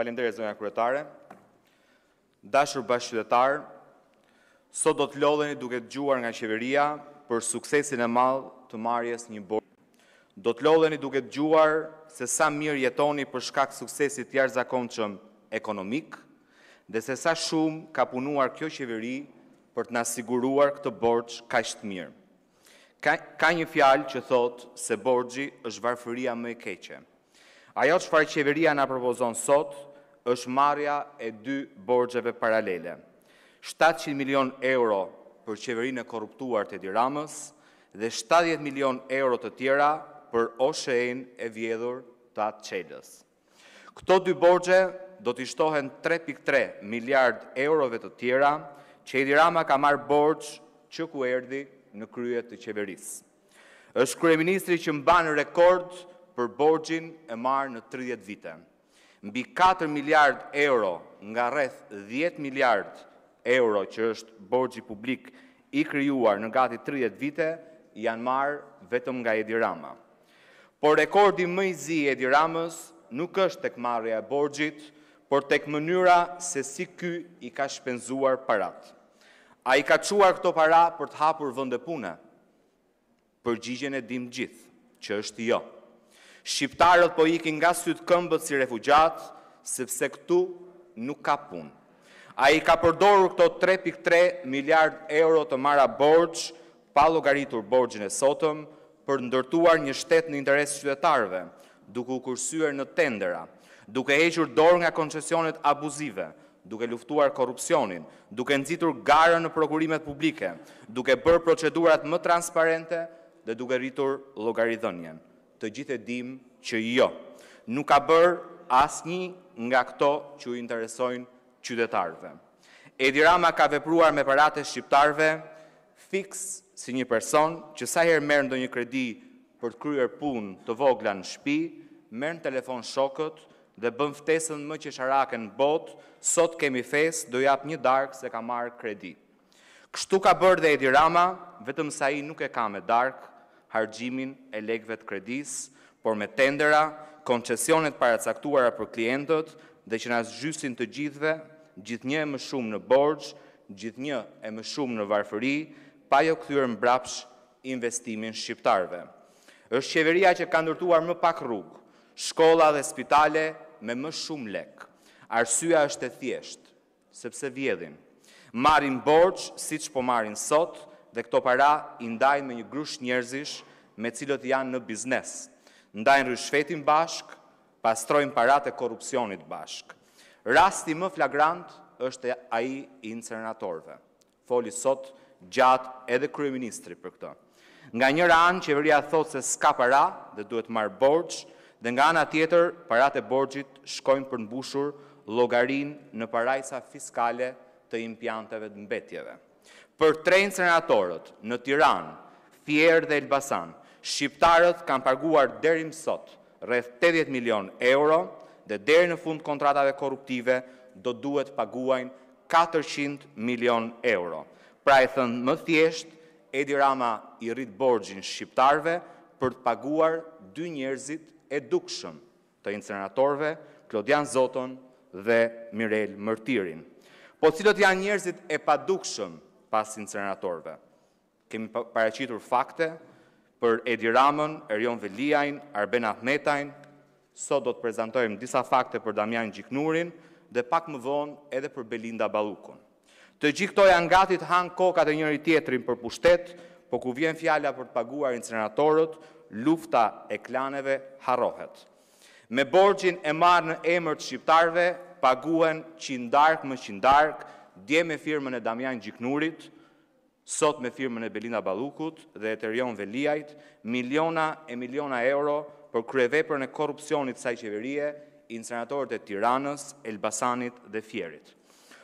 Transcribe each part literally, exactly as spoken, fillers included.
Faleminderit zonja kryetare. Dashur bashkëqytetar, sot do të lodheni duke dëgjuar nga qeveria për suksesin e madh të marrjes një borë. Do të lodheni duke dëgjuar se sa mirë jetoni për shkak suksesit të jashtëzakonshëm ekonomik dhe se sa shumë ka punuar kjo qeveri për të na siguruar këtë borxh kaq të mirë. Ka, ka një fjalë që thotë se borxhi është varfëria më e keqe. Ajo çfarë qeveria na propozon sot është marrja e dy borxheve paralele. shtatëqind milion euro për qeverinë e korruptuar të Edi Ramës dhe shtatëdhjetë milion euro të tjera për OSHEE-n e vjedhur të atë çelës. Këto dy borxhe do t'i shtohen tre pikë tre miliard eurove të tjera që Edi Rama ka marrë borxh që ku erdhi në krye të qeverisë. Është kryeministri që mban rekord për borxhin e marrë në tridhjetë vite. Mbi katër miliard euro nga rreth dhjetë miliard euro që është borxhi publik i krijuar në gati tridhjetë vite janë marrë vetëm nga Edi Rama. Por rekordi më i zi i Edi Ramës nuk është tek marrja e borxhit, por tek mënyra se si ky i ka shpenzuar parat. Ai ka çuar këto para për të hapur vende pune. Përgjigjen e dim gjithë, që është jo. Shqiptarët po ikin nga sytë këmbët si refugjat, sepse këtu nuk ka punë. Ai ka përdorur këto tre pikë tre miliard euro të marra borxh, pa llogaritur borxhin e sotëm, për ndërtuar një shtet në interes qytetarëve, duke u kursyer në tendera, duke hequr dorë nga koncesionet abuzive, duke luftuar korrupsionin, duke nxitur garën në prokurimet publike, duke bërë procedurat më transparente dhe duke rritur llogaridhënien. Të gjithë e dim që jo, nuk ka bërë asnjë nga këto që i interesojnë qytetarëve. Edi Rama ka vepruar me paratë shqiptarëve fiks si një person që sa herë merr ndonjë kredi për të kryer punë të vogla në shtëpi, merr në telefon shokët dhe bën ftesën më qesharake në botë, sot kemi festë, do jap një darkë se ka marrë kredi. Kështu ka bërë dhe Edi Rama, vetëm sa ai nuk e ka me darkë harxhimin e lekëve të kredisë, por me tendera, koncesionet paracaktuara për klientët dhe që na zhysin të gjithëve, gjithnjë e më shumë në borxh, gjithnjë e më shumë në varfëri, pa jo kthyer mbrapsht investimin shqiptarëve. Është qeveria që ka ndërtuar më pak rrugë, shkolla dhe spitale me më shumë lek. Arsyeja është e thjeshtë, sepse vjedhin. Marrin borxh siç po marrin sot dhe këto para i ndajnë me një grush njerëzish me cilët janë në biznes. Ndajnë rishfetin bashk, pastrojnë paratë e korrupsionit bashk. Rasti më flagrant është ai i insenatorëve. Foli sot gjatë edhe kryeministri për këtë. Nga njëra anë, qeveria thotë se s'ka para dhe duhet marrë borxh, dhe nga ana tjetër, paratë e borxhit shkojnë për mbushur llogarinë në parajsa fiskale të impianteve të mbetjeve. Për tre insenatorët në Tiranë, Fier dhe Elbasan, shqiptarët kanë paguar deri më sot rreth tetëdhjetë milion euro dhe deri në fund kontratave korruptive do duhet paguajnë katërqind milion euro. Pra e thënë më thjesht, Edi Rama i rrit borxhin shqiptarëve për të paguar dy njerëzit e dukshëm të insenatorëve, Klodian Zoton dhe Mirel Mërtirin. Po cilët janë njerëzit e padukshëm pas insenatorëve? Kemi paraqitur fakte për Edi Ramën, Erion Velijajin, Arben Ahmetajin. Sot do të prezantojmë disa fakte për Damian Gjiknurin dhe pak më vonë edhe për Belinda Ballukun. Të gjithë këto janë gati të hanë kokat e njëri tjetrin për pushtet, po ku vjen fjala për të paguar insenatorët, lufta e klaneve harrohet. Me borxhin e marrë në emër të shqiptarëve, paguhen qindark më qindark, dje me firmën e Damian Gjiknurit, sot me firmën e Belinda Ballukut dhe e Erion Velijajit, miliona e miliona euro për kryeveprën e korrupsionit saj qeverie, insenatorët e Tiranës, Elbasanit dhe Fierit.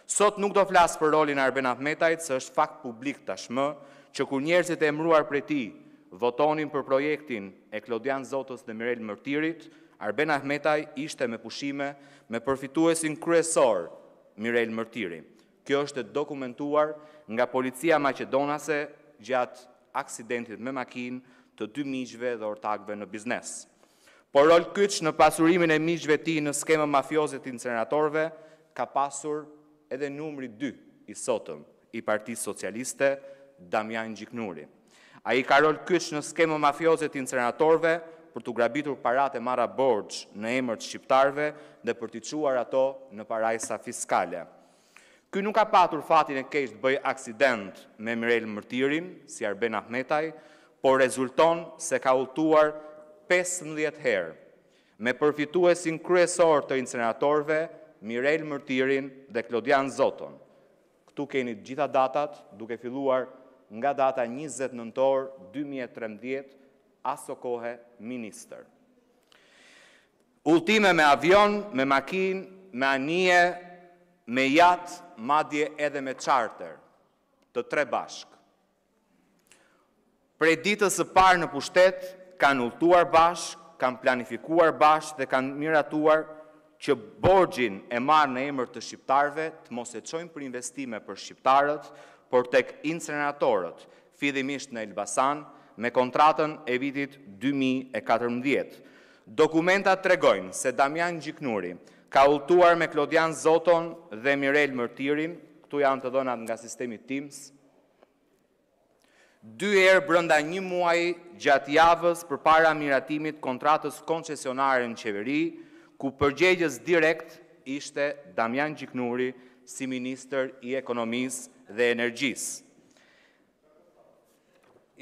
Sot nuk do flas për rolin Arben Ahmetajt, se është fakt publik tashmë, që kur njerëzit e emëruar prej tij votonin për projektin e Klodian Zotës dhe Mirel Mërtirit, Arben Ahmetaj ishte me pushime me përfituesin kryesor Mirel Mërtiri. Kjo është e dokumentuar nga policia maqedonase gjatë aksidentit me makinë të dy miqve dhe ortakëve në biznes. por rol kyç në pasurimin e miqve ti në skemën mafioze të incineratorëve ka pasur edhe numri dy i sotëm i Partisë Socialiste, Damian Gjiknuri. Ai ka rol kyç në skemën mafioze të incineratorëve për të grabitur paratë e marra borxh në emër të shqiptarëve dhe për t'i çuar ato në parajsa fiskale. Ky nuk ka patur fatin e keq të bëj aksident me Mirel Mërtirin, si Arben Ahmetaj, por rezulton se ka udhëtuar pesëmbëdhjetë herë me përfituesin kryesor të incineratorëve Mirel Mërtirin dhe Klodian Zoton. Këtu keni të gjitha datat, duke filluar nga data njëzet nëntor dy mijë e trembëdhjetë, aso kohë ministër. Udhëtime me avion, me makinë, me anije, me jat, madje edhe me charter, të tre bashk. Prej ditës së parë në pushtet kanë udhëtuar bashkë, kanë planifikuar bashkë dhe kanë miratuar që borxhin e marrë në emër të shqiptarëve të mos e çojnë për investime për shqiptarët, por tek incineratorët, fillimisht në Elbasan, me kontratën e vitit dy mijë e katërmbëdhjetë. Dokumentat tregojnë se Damian Gjiknuri ka udhëtuar me Klodian Zoton dhe Mirel Mërtirin, këtu janë të dhënat nga sistemi Teams, dy herë brenda një muaji gjatë javës përpara miratimit kontratës koncesionare në qeveri, ku përgjegjës direkt ishte Damian Gjiknuri si ministër i ekonomisë dhe energjisë.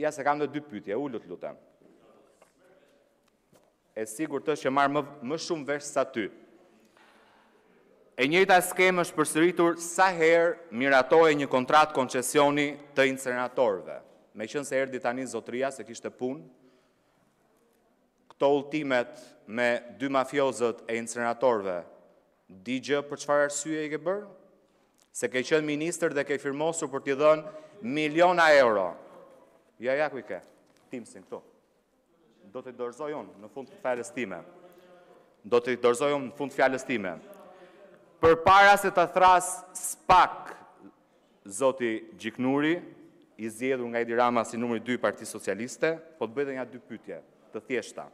Ja se kam dhe dy pyetje, ulët lutem. E sigurt është që marr më, më shumë vesh sa ty. E njëjta skemë është përsëritur sa herë miratohej një kontratë koncesioni të incineratorëve. Me qënë se erdi tani zotria se kishte punë, këto ultimet me dy mafiozët e incineratorëve, digje për çfarë arsye i ke bërë? Se ke qënë minister dhe ke firmosur për t'i dhënë miliona euro. Ja, ja, ku i ke, timsin këto. Do t'i dorëzoj unë në fund të fjalës time. Do t'i dorëzoj unë në fund të fjalës time. Për para se të thras spak, zoti Gjiknuri, i zgjedhur nga Edi Rama si numri dy Parti Socialiste, po të bëj edhe një dy pyetje, të thjeshta.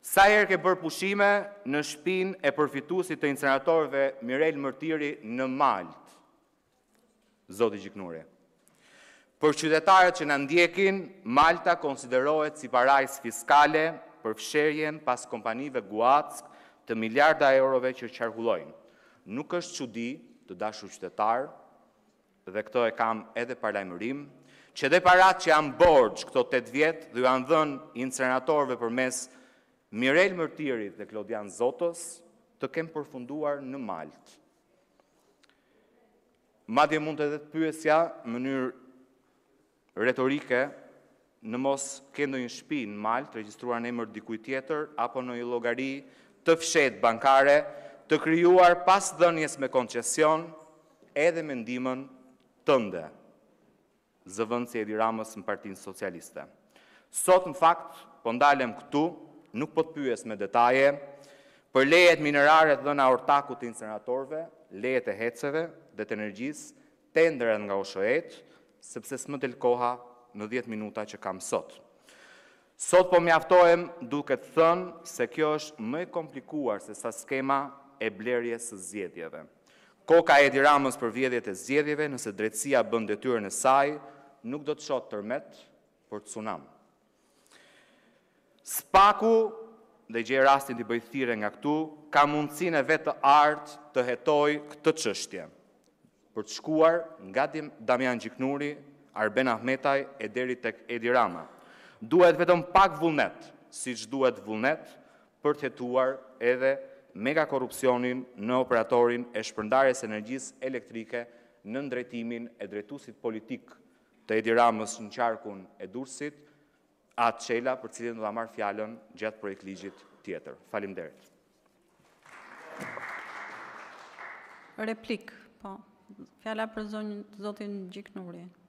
Sa herë ke bërë pushime në shtëpinë e përfituesit të incineratorëve Mirel Mërtiri në Malt, zoti Gjiknuri? Për qytetarët që na ndjekin, Malta konsiderohet si parajsë fiskale për fsherjen pas kompanive Guack të miliarda eurove që qarkullojnë. Nuk është çudi, të dashur qytetar, dhe këto e kam edhe paralajmërim, që dhe parat që janë borxh këto tetë vjet dhe janë dhënë incineratorëve përmes Mirel Mërtirit dhe Klodian Zotos, të kem përfunduar në Malt. Madje mund të edhe të pyesja në mënyrë retorike, në mos ke ndonjë shtëpi në Malt regjistruar në emër dikujt tjetër apo në një llogari të fshehtë bankare të krijuar pas dhënies me koncesion edhe me ndihmën tënde, zëvendësi Edi Ramës në Partinë Socialiste. Sot në fakt, po ndalem këtu, nuk po të pyes me detaje, për lejet minerare të dhëna ortakut të incineratorëve, lejet e heceve dhe të energjisë, tenderat nga OSHEE, sepse s'më del koha në dhjetë minuta që kam sot. Sot po mjaftohem duke të thënë se kjo është më e komplikuar se sa skema e blerjes së zgjedhjeve. Koka e Edi Ramës për vjedhjet e zgjedhjeve, nëse drejtësia bën detyrën e saj, nuk do të shoh tërmet për tsunam. Spaku, dhe gjej rastin t'i bëj thirrje nga këtu, ka mundësinë e vet të artë të hetojë këtë çështje, për të shkuar nga Damian Gjiknuri, Arben Ahmetaj e deri tek Edi Rama. Duhet vetëm pak vullnet, siç duhet vullnet për të hetuar edhe mega korrupsionin në operatorin e shpërndarjes energjisë elektrike në ndrejtimin e drejtuesit politik të Edi Ramës në qarkun e Durrësit, atë çela për cilën do ta marr fjalën gjatë projekt ligjit tjetër. Faleminderit. Replik, po. Fjala për zotin Gjiknuri.